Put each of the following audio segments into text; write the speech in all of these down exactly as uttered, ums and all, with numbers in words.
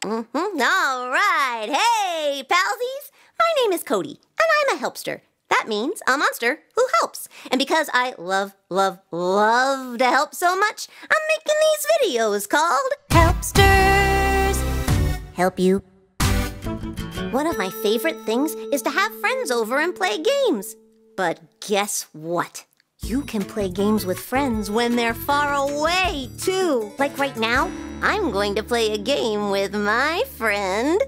Mm-hmm. All right. Hey, palsies. My name is Cody, and I'm a helpster. That means a monster who helps. And because I love, love, love to help so much, I'm making these videos called Helpsters Help You. One of my favorite things is to have friends over and play games. But guess what? You can play games with friends when they're far away, too. Like right now, I'm going to play a game with my friend...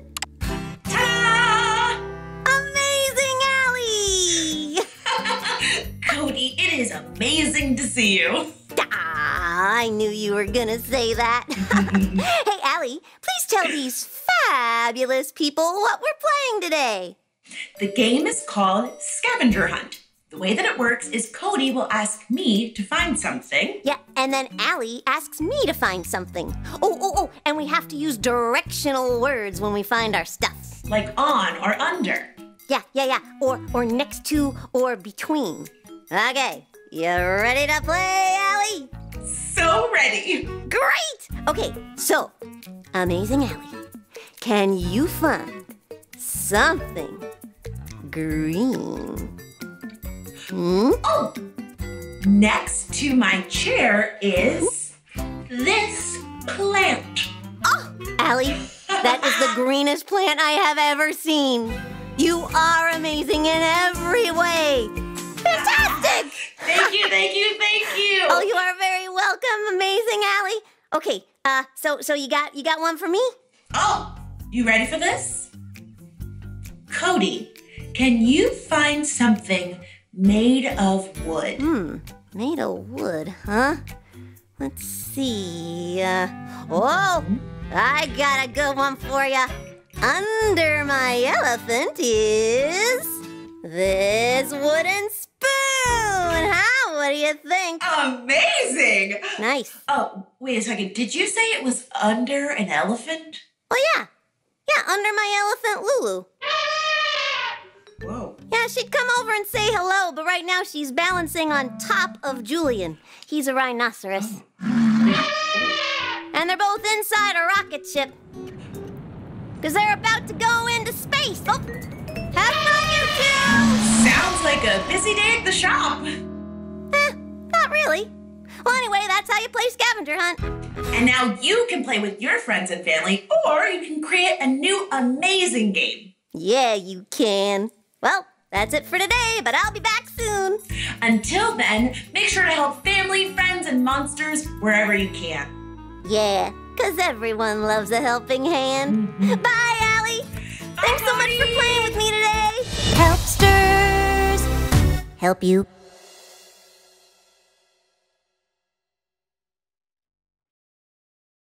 It is amazing to see you. Ah, I knew you were gonna say that. Hey, Allie, please tell these fabulous people what we're playing today. The game is called Scavenger Hunt. The way that it works is Cody will ask me to find something. Yeah, and then Allie asks me to find something. Oh, oh, oh, and we have to use directional words when we find our stuff. Like on or under. Yeah, yeah, yeah, or, or next to or between. Okay, you ready to play, Allie? So ready! Great! Okay, so, Amazing Allie, can you find something green? Hmm? Oh! Next to my chair is this plant. Oh, Allie, that is the greenest plant I have ever seen. You are amazing in every way. Fantastic! Thank you, thank you, thank you. Oh, you are very welcome, Amazing Allie. Okay, uh, so so you got you got one for me? Oh, you ready for this? Cody, can you find something made of wood? Hmm, made of wood, huh? Let's see. Uh, oh, I got a good one for you. Under my elephant is this wooden spoon. Spoon, huh? What do you think? Amazing! Nice. Oh, wait a second. Did you say it was under an elephant? Well, yeah. Yeah, under my elephant, Lulu. Whoa. Yeah, she'd come over and say hello, but right now she's balancing on top of Julian. He's a rhinoceros. Oh. And they're both inside a rocket ship. Because they're about to go into space. Oh, have fun, you two! Sounds like a busy day at the shop. Eh, not really. Well, anyway, that's how you play Scavenger Hunt. And now you can play with your friends and family, or you can create a new amazing game. Yeah, you can. Well, that's it for today, but I'll be back soon. Until then, make sure to help family, friends, and monsters wherever you can. Yeah, because everyone loves a helping hand. Mm-hmm. Bye, Allie. Bye, Thanks Cody. so much for playing with me today. Helpsters Help You.